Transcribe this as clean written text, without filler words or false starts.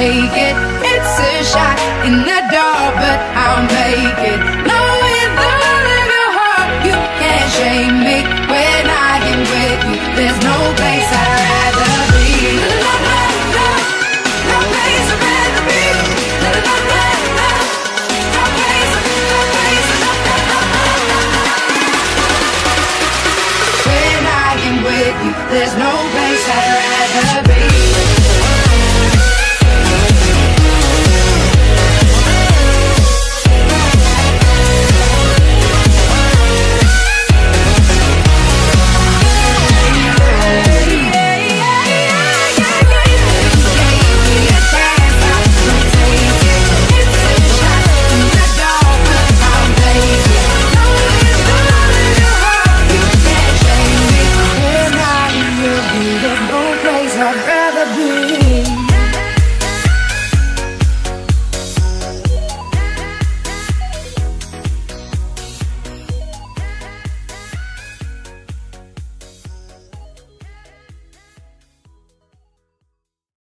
take it. It's a shot in the dark, but I'll make it. No, with the little heart, you can't shame me when I am with you. There's no place I'd rather be. No place I'd rather be. When I am with you, there's no place I'd rather be. I'd rather be.